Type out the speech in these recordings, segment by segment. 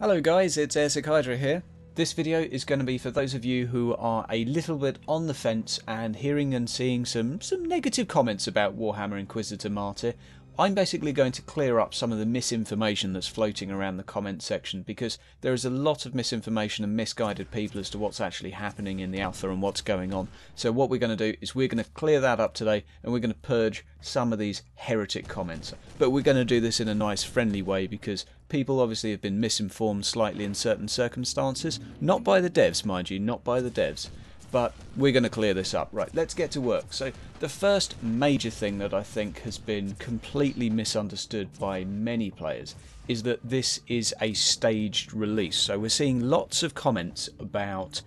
Hello guys, it's AirsickHydra here. This video is going to be for those of you who are a little bit on the fence and hearing and seeing some negative comments about Warhammer Inquisitor Martyr. I'm basically going to clear up some of the misinformation that's floating around the comment section, because there is a lot of misinformation and misguided people as to what's actually happening in the alpha and what's going on. So what we're going to do is we're going to clear that up today, and we're going to purge some of these heretic comments. But we're going to do this in a nice friendly way, because people obviously have been misinformed slightly in certain circumstances, not by the devs, mind you, not by the devs, but we're going to clear this up. Right, let's get to work. So the first major thing that I think has been completely misunderstood by many players is that this is a staged release. So we're seeing lots of comments about,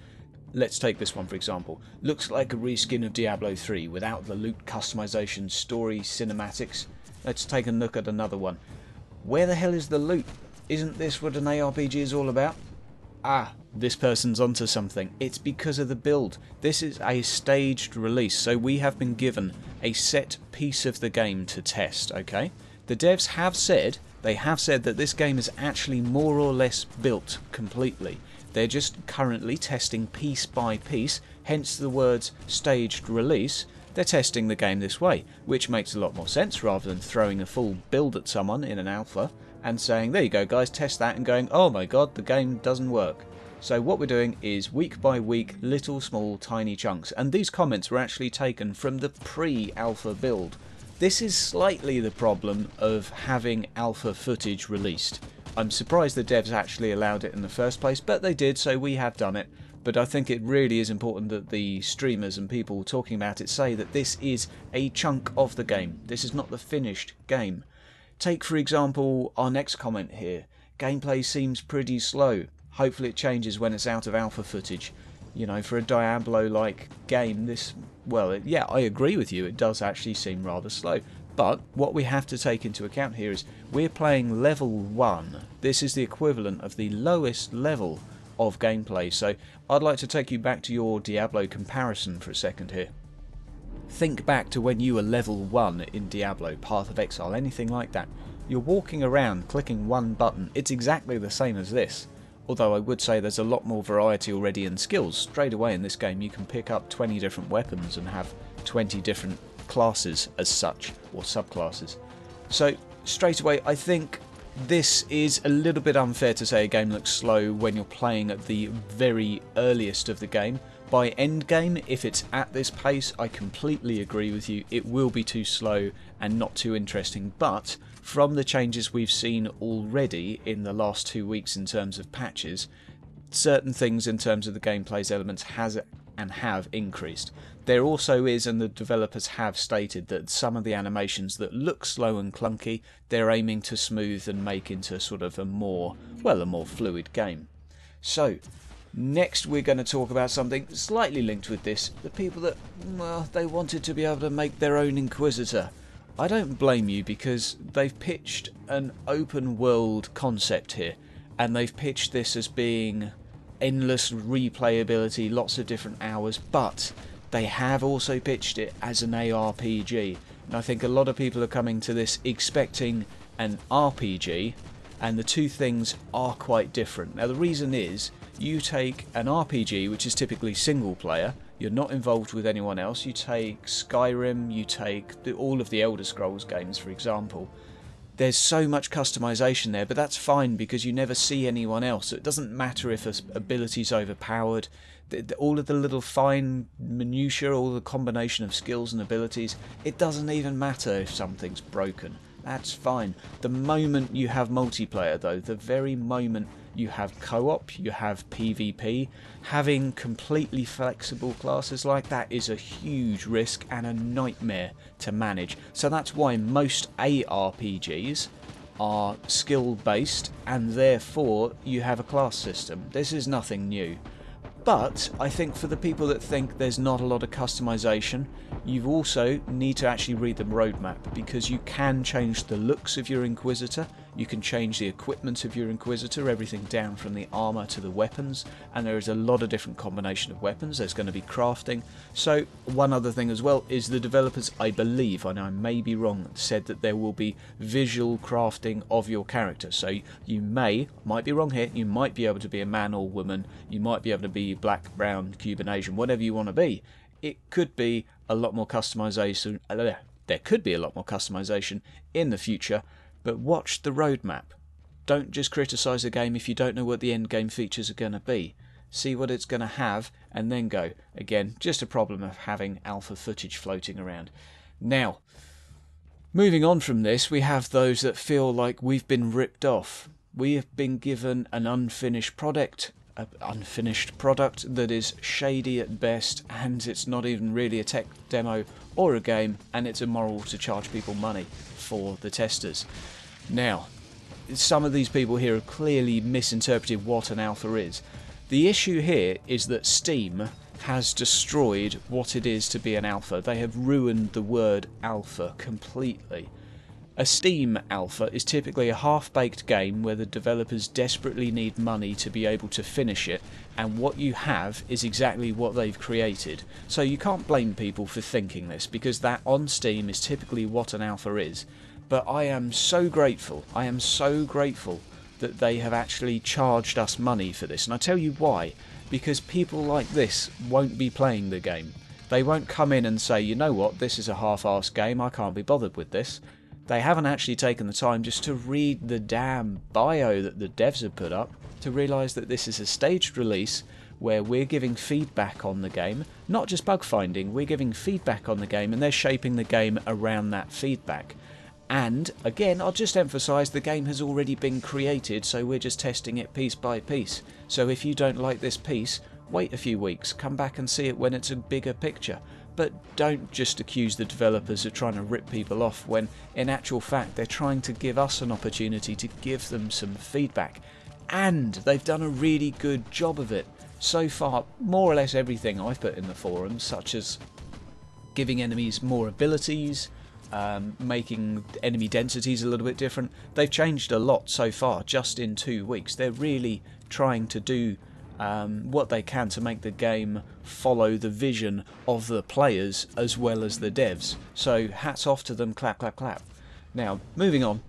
let's take this one for example, looks like a reskin of Diablo 3 without the loot customization, story, cinematics. Let's take a look at another one. Where the hell is the loot? Isn't this what an ARPG is all about? Ah, this person's onto something. It's because of the build. This is a staged release, so we have been given a set piece of the game to test, okay? The devs have said, that this game is actually more or less built completely. They're just currently testing piece by piece, hence the words staged release. They're testing the game this way, which makes a lot more sense rather than throwing a full build at someone in an alpha and saying, there you go guys, test that, and going, oh my god, the game doesn't work. So what we're doing is week by week, little small tiny chunks, and these comments were actually taken from the pre-alpha build. This is slightly the problem of having alpha footage released. I'm surprised the devs actually allowed it in the first place, but they did, so we have done it. But I think it really is important that the streamers and people talking about it say that this is a chunk of the game. This is not the finished game. Take, for example, our next comment here. Gameplay seems pretty slow. Hopefully it changes when it's out of alpha footage. You know, for a Diablo-like game, this... well, yeah, I agree with you. It does actually seem rather slow. But what we have to take into account here is we're playing level 1. This is the equivalent of the lowest level of gameplay. So I'd like to take you back to your Diablo comparison for a second here. Think back to when you were level 1 in Diablo, Path of Exile, anything like that. You're walking around clicking one button. It's exactly the same as this. Although I would say there's a lot more variety already in skills. Straight away in this game you can pick up 20 different weapons and have 20 different classes as such, or subclasses. So straight away I think this is a little bit unfair to say a game looks slow when you're playing at the very earliest of the game. By endgame, if it's at this pace, I completely agree with you. It will be too slow and not too interesting, but from the changes we've seen already in the last 2 weeks in terms of patches, certain things in terms of the gameplay's elements have increased. There also is, and the developers have stated, that some of the animations that look slow and clunky, they're aiming to smooth and make into sort of a more, well, a more fluid game. So, next we're going to talk about something slightly linked with this. The people that, well, they wanted to be able to make their own Inquisitor. I don't blame you, because they've pitched an open world concept here, and they've pitched this as being endless replayability, lots of different hours, but they have also pitched it as an ARPG, and I think a lot of people are coming to this expecting an RPG, and the two things are quite different. Now the reason is, you take an RPG, which is typically single player, you're not involved with anyone else, you take Skyrim, you take all of the Elder Scrolls games for example. There's so much customization there, but that's fine because you never see anyone else, so it doesn't matter if an ability's overpowered. All of the little fine minutiae, all the combination of skills and abilities, it doesn't even matter if something's broken. That's fine. The moment you have multiplayer though, the very moment you have co-op, you have PvP, having completely flexible classes like that is a huge risk and a nightmare to manage. So that's why most ARPGs are skill based and therefore you have a class system. This is nothing new. But I think for the people that think there's not a lot of customization, you also need to actually read the roadmap, because you can change the looks of your Inquisitor, You can change the equipment of your Inquisitor, everything down from the armor to the weapons, and there is a lot of different combination of weapons. There's going to be crafting. So one other thing as well is the developers, I believe, and I may be wrong, said that there will be visual crafting of your character. So you might be wrong here, you might be able to be a man or woman, you might be able to be black, brown, Cuban, Asian, whatever you want to be. It could be a lot more customization. There could be a lot more customization in the future, but watch the roadmap. Don't just criticize the game if you don't know what the end game features are going to be. See what it's going to have and then go. Again, just a problem of having alpha footage floating around. Now, moving on from this, we have those that feel like we've been ripped off. We have been given an unfinished product. An unfinished product that is shady at best, and it's not even really a tech demo or a game, and it's immoral to charge people money for the testers. Now, some of these people here have clearly misinterpreted what an alpha is. The issue here is that Steam has destroyed what it is to be an alpha. They have ruined the word alpha completely. A Steam alpha is typically a half-baked game where the developers desperately need money to be able to finish it, and what you have is exactly what they've created. So you can't blame people for thinking this, because that on Steam is typically what an alpha is. But I am so grateful that they have actually charged us money for this. And I tell you why, because people like this won't be playing the game. They won't come in and say, you know what, this is a half-assed game, I can't be bothered with this. They haven't actually taken the time just to read the damn bio that the devs have put up to realise that this is a staged release where we're giving feedback on the game, not just bug finding, we're giving feedback on the game and they're shaping the game around that feedback. And again, I'll just emphasise the game has already been created, so we're just testing it piece by piece. So if you don't like this piece, wait a few weeks, come back and see it when it's a bigger picture. But don't just accuse the developers of trying to rip people off when, in actual fact, they're trying to give us an opportunity to give them some feedback. And they've done a really good job of it. So far, more or less everything I've put in the forum, such as giving enemies more abilities, making enemy densities a little bit different, they've changed a lot so far, just in 2 weeks. They're really trying to do what they can to make the game follow the vision of the players as well as the devs. So hats off to them, clap, clap, clap. Now, moving on.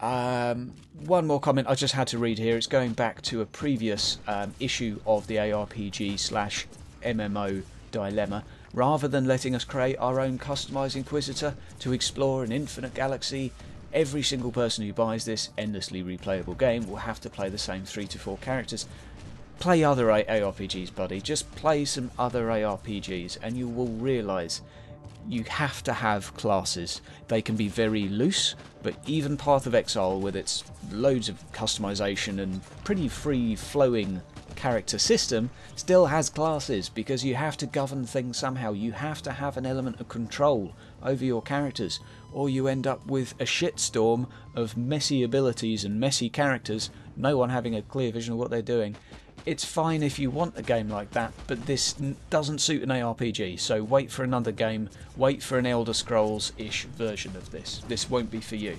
One more comment I just had to read here. It's going back to a previous issue of the ARPG/MMO dilemma. Rather than letting us create our own customized Inquisitor to explore an infinite galaxy, every single person who buys this endlessly replayable game will have to play the same 3 to 4 characters. Play other ARPGs, buddy. Just play some other ARPGs and you will realise you have to have classes. They can be very loose, but even Path of Exile, with its loads of customisation and pretty free-flowing character system, still has classes because you have to govern things somehow. You have to have an element of control over your characters, or you end up with a shitstorm of messy abilities and messy characters, no one having a clear vision of what they're doing. It's fine if you want a game like that, but this doesn't suit an ARPG, so wait for another game, wait for an Elder Scrolls-ish version of this. This won't be for you.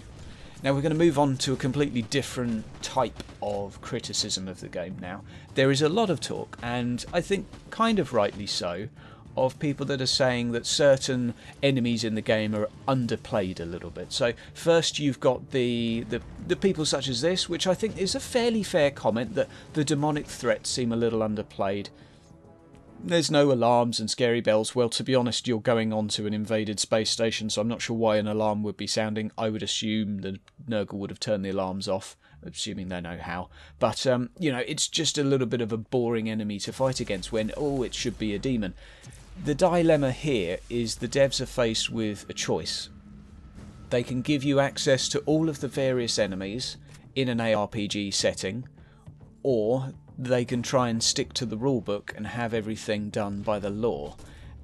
Now we're going to move on to a completely different type of criticism of the game now. There is a lot of talk, and I think kind of rightly so, of people that are saying that certain enemies in the game are underplayed a little bit. So first you've got the people such as this, which I think is a fairly fair comment, that the demonic threats seem a little underplayed. There's no alarms and scary bells. Well, to be honest, you're going onto an invaded space station, so I'm not sure why an alarm would be sounding. I would assume the Nurgle would have turned the alarms off, assuming they know how. But, you know, it's just a little bit of a boring enemy to fight against when, oh, it should be a demon. The dilemma here is the devs are faced with a choice. They can give you access to all of the various enemies in an ARPG setting, or they can try and stick to the rulebook and have everything done by the law.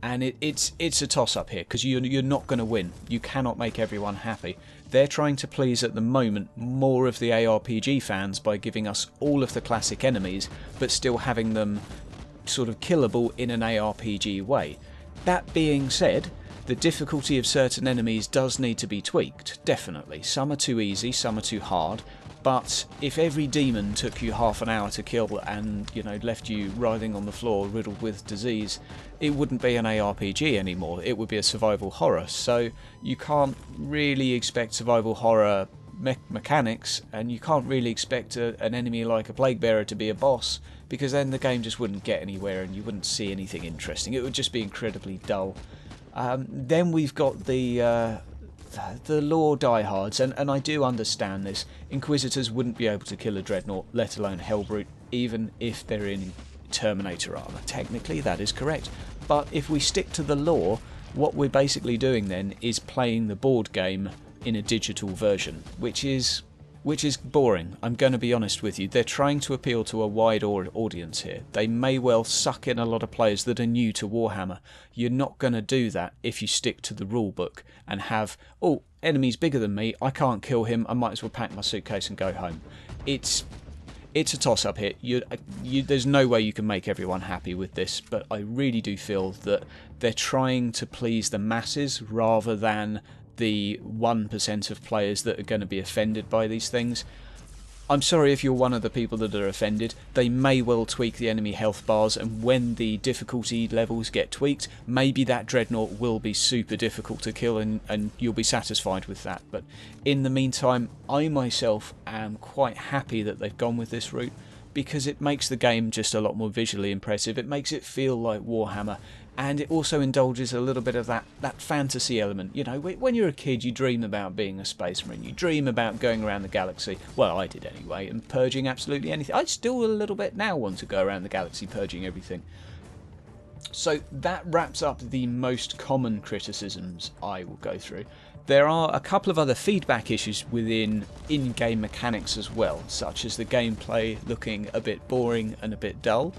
And it's a toss-up here, because you're not going to win. You cannot make everyone happy. They're trying to please, at the moment, more of the ARPG fans by giving us all of the classic enemies, but still having them sort of killable in an ARPG way. That being said, The difficulty of certain enemies does need to be tweaked, definitely. Some are too easy, some are too hard, but if every demon took you half an hour to kill and, you know, left you writhing on the floor riddled with disease, it wouldn't be an ARPG anymore, it would be a survival horror. So you can't really expect survival horror mechanics, and you can't really expect an enemy like a plague bearer to be a boss, because then the game just wouldn't get anywhere and you wouldn't see anything interesting. It would just be incredibly dull. Then we've got the lore diehards, and I do understand this. Inquisitors wouldn't be able to kill a Dreadnought, let alone Hellbrute, even if they're in Terminator armor. Technically, that is correct. But if we stick to the lore, what we're basically doing then is playing the board game in a digital version, which is boring. I'm going to be honest with you. They're trying to appeal to a wide audience here. They may well suck in a lot of players that are new to Warhammer. You're not going to do that if you stick to the rulebook and have, oh, enemy's bigger than me, I can't kill him, I might as well pack my suitcase and go home. It's a toss-up here. There's no way you can make everyone happy with this, but I really do feel that they're trying to please the masses rather than the 1% of players that are going to be offended by these things. I'm sorry if you're one of the people that are offended. They may well tweak the enemy health bars, and when the difficulty levels get tweaked, maybe that Dreadnought will be super difficult to kill and you'll be satisfied with that. But in the meantime, I myself am quite happy that they've gone with this route, because it makes the game just a lot more visually impressive. It makes it feel like Warhammer, and it also indulges a little bit of that fantasy element. You know, when you're a kid, you dream about being a space marine, you dream about going around the galaxy. Well, I did anyway, and purging absolutely anything. I still a little bit now want to go around the galaxy purging everything. So that wraps up the most common criticisms I will go through. There are a couple of other feedback issues within in-game mechanics as well, such as the gameplay looking a bit boring and a bit dull,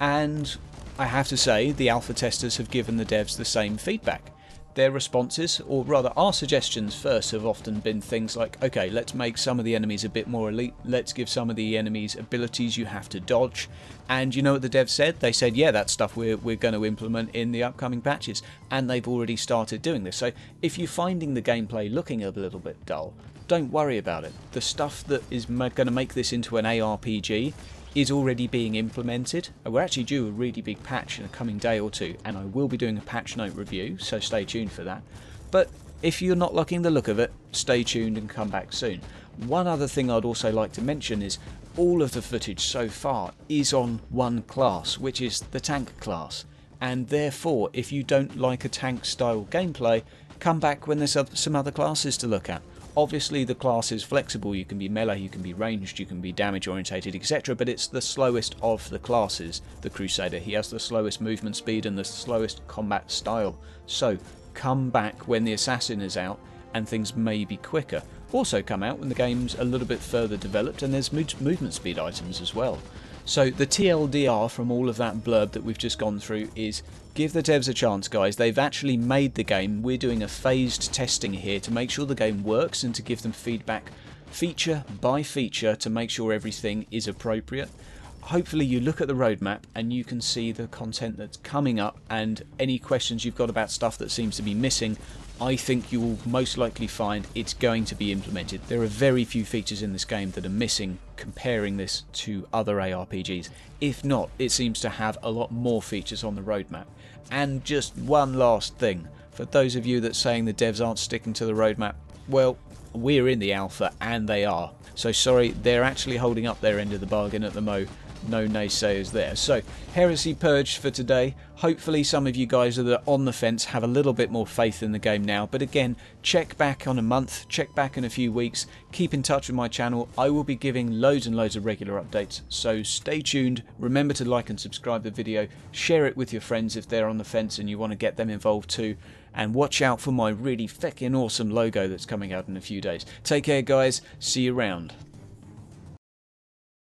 and I have to say the alpha testers have given the devs the same feedback. Their responses, or rather our suggestions first, have often been things like, okay, let's make some of the enemies a bit more elite, let's give some of the enemies abilities you have to dodge, and you know what the devs said? They said, yeah, that's stuff we're going to implement in the upcoming patches, and they've already started doing this. So if you're finding the gameplay looking a little bit dull, don't worry about it. The stuff that is going to make this into an ARPG is already being implemented. We're actually due a really big patch in a coming day or two, and I will be doing a patch note review, so stay tuned for that. But if you're not liking the look of it, stay tuned and come back soon. One other thing I'd also like to mention is all of the footage so far is on one class, which is the tank class, and therefore if you don't like a tank style gameplay, come back when there's some other classes to look at. Obviously the class is flexible, you can be melee, you can be ranged, you can be damage orientated, etc, but it's the slowest of the classes, the Crusader. He has the slowest movement speed and the slowest combat style, so come back when the Assassin is out and things may be quicker. Also come out when the game's a little bit further developed and there's movement speed items as well. So the TLDR from all of that blurb that we've just gone through is, give the devs a chance, guys. They've actually made the game. We're doing a phased testing here to make sure the game works and to give them feedback feature by feature to make sure everything is appropriate. Hopefully you look at the roadmap and you can see the content that's coming up, and any questions you've got about stuff that seems to be missing, I think you will most likely find it's going to be implemented. There are very few features in this game that are missing comparing this to other ARPGs. If not, it seems to have a lot more features on the roadmap. And just one last thing, for those of you that's saying the devs aren't sticking to the roadmap, well, we're in the alpha and they are. So sorry, they're actually holding up their end of the bargain at the moment. No naysayers there. So, heresy purged for today. Hopefully some of you guys that are on the fence have a little bit more faith in the game now, but again, check back on a month, check back in a few weeks, keep in touch with my channel. I will be giving loads and loads of regular updates, so stay tuned. Remember to like and subscribe the video, share it with your friends if they're on the fence and you want to get them involved too, and watch out for my really feckin' awesome logo that's coming out in a few days. Take care, guys. See you around.